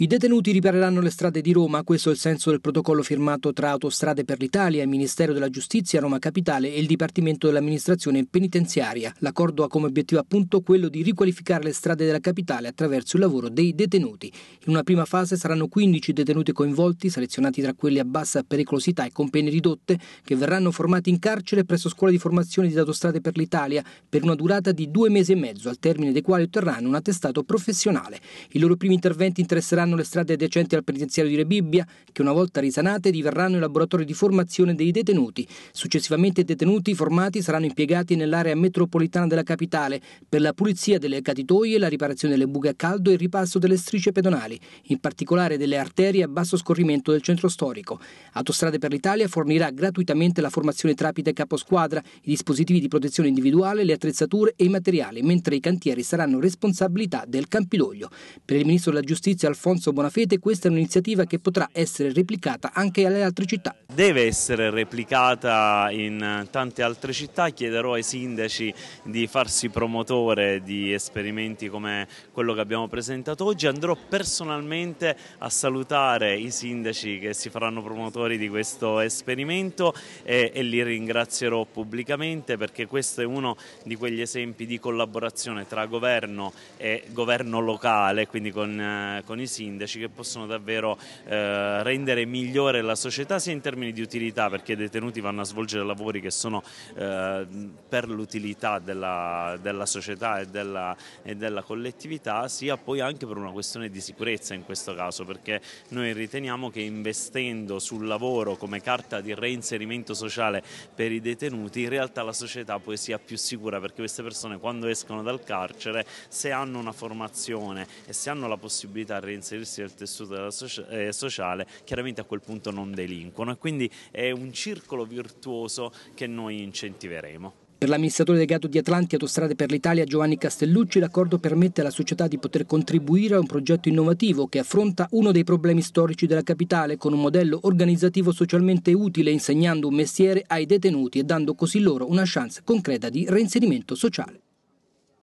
I detenuti ripareranno le strade di Roma, questo è il senso del protocollo firmato tra Autostrade per l'Italia, il Ministero della Giustizia, Roma Capitale e il Dipartimento dell'Amministrazione Penitenziaria. L'accordo ha come obiettivo appunto quello di riqualificare le strade della capitale attraverso il lavoro dei detenuti. In una prima fase saranno 15 detenuti coinvolti, selezionati tra quelli a bassa pericolosità e con pene ridotte, che verranno formati in carcere presso scuole di formazione di Autostrade per l'Italia per una durata di 2 mesi e mezzo, al termine dei quali otterranno un attestato professionale. I loro primi interventi interesseranno le strade adiacenti al penitenziario di Rebibbia, che una volta risanate diverranno i laboratori di formazione dei detenuti. Successivamente i detenuti formati saranno impiegati nell'area metropolitana della capitale per la pulizia delle caditoie, la riparazione delle buche a caldo e il ripasso delle strisce pedonali, in particolare delle arterie a basso scorrimento del centro storico. Autostrade per l'Italia fornirà gratuitamente la formazione tramite caposquadra, i dispositivi di protezione individuale, le attrezzature e i materiali, mentre i cantieri saranno responsabilità del Campidoglio. Per il Ministro della Giustizia Alfonso Bonafede, questa è un'iniziativa che potrà essere replicata anche alle altre città. Deve essere replicata in tante altre città. Chiederò ai sindaci di farsi promotore di esperimenti come quello che abbiamo presentato oggi. Andrò personalmente a salutare i sindaci che si faranno promotori di questo esperimento e li ringrazierò pubblicamente, perché questo è uno di quegli esempi di collaborazione tra governo e governo locale, quindi con i sindaci, che possono davvero rendere migliore la società sia in termini di utilità, perché i detenuti vanno a svolgere lavori che sono per l'utilità della società e della collettività, sia poi anche per una questione di sicurezza in questo caso, perché noi riteniamo che investendo sul lavoro come carta di reinserimento sociale per i detenuti, in realtà la società poi sia più sicura, perché queste persone quando escono dal carcere, se hanno una formazione e se hanno la possibilità di reinserirsi del tessuto sociale, chiaramente a quel punto non delinquono, e quindi è un circolo virtuoso che noi incentiveremo. Per l'amministratore delegato di Atlantia Autostrade per l'Italia Giovanni Castellucci, l'accordo permette alla società di poter contribuire a un progetto innovativo che affronta uno dei problemi storici della capitale con un modello organizzativo socialmente utile, insegnando un mestiere ai detenuti e dando così loro una chance concreta di reinserimento sociale.